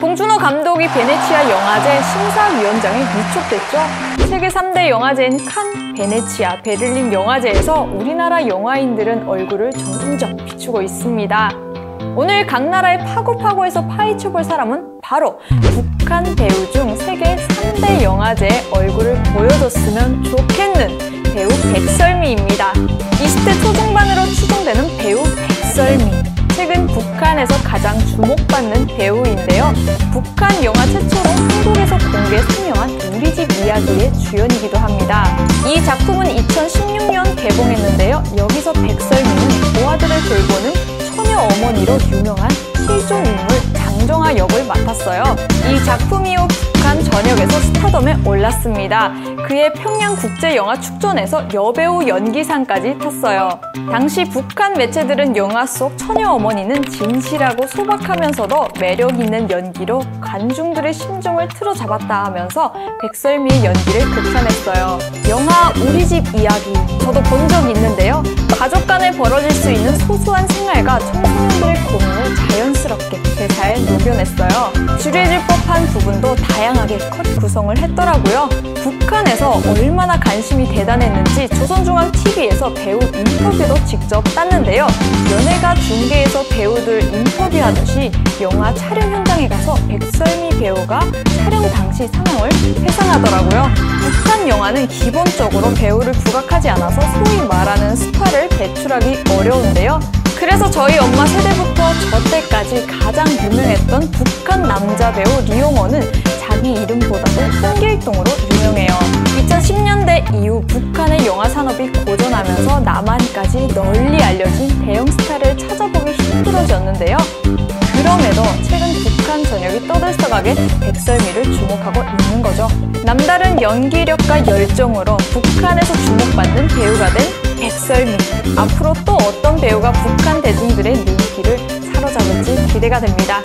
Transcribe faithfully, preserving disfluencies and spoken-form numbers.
봉준호 감독이 베네치아 영화제 심사위원장에 위촉됐죠. 세계 삼 대 영화제인 칸, 베네치아, 베를린 영화제에서 우리나라 영화인들은 얼굴을 점점 비추고 있습니다. 오늘 각 나라의 파고파고에서 파헤쳐볼 사람은 바로 북한 배우 중 세계 삼 대 영화제에 얼굴을 보여줬으면 좋겠는 배우 백설미입니다. 이십 대 초중반으로 추정되는 배우 백설미. 최근 북한에서 가장 주목받는 배우인데요. 북한 영화 최초로 한국에서 공개 상영한 우리집 이야기의 주연이기도 합니다. 이 작품은 이천십육 년 개봉했는데요. 여기서 백설미는 고아들을 돌보는 처녀 어머니로 유명한 실존 인물 장정아 역을 맡았어요. 이 작품 이후 북한 전역에서 스타덤에 올랐습니다. 그의 평양국제영화축전에서 여배우 연기상까지 탔어요. 당시 북한 매체들은 영화 속 처녀 어머니는 진실하고 소박하면서도 매력있는 연기로 관중들의 심정을 틀어잡았다 하면서 백설미의 연기를 극찬했어요. 영화 우리집 이야기, 저도 본 적 있는데요. 가족 간에 벌어질 수 있는 소소한 생활과 청소년들의 고민을 자연스럽게 잘 녹여냈어요. 주의해줄 법한 부분도 다양하게 컷 구성을 했더라고요. 북한에서 얼마나 관심이 대단했는지 조선중앙티비에서 배우 인터뷰도 직접 땄는데요. 연예가 중계에서 배우들 인터뷰하듯이 영화 촬영 현장에 가서 백설미 배우가 촬영 당시 상황을 회상하더라고요. 북한 영화는 기본적으로 배우를 부각하지 않아서 소위 말하는 스타를 배출하기 어려운데요. 그래서 저희 엄마 세대부터 저때까지 가장 유명했던 북한 남자 배우 리용원은 자기 이름보다도 홍길동으로 유명해요. 이천십 년대 이후 북한의 영화 산업이 고전하면서 남한까지 널리 알려진 대형 스타를 찾아보기 힘들어졌는데요. 그럼에도 최근 북한 전역이 떠들썩하게 백설미를 주목하고 있는 거죠. 남다른 연기력과 열정으로 북한에서 주목받는 배우가 된 백설미. 앞으로 또 어떤 배우가 북한 대중들의 눈길을 사로잡을지 기대가 됩니다.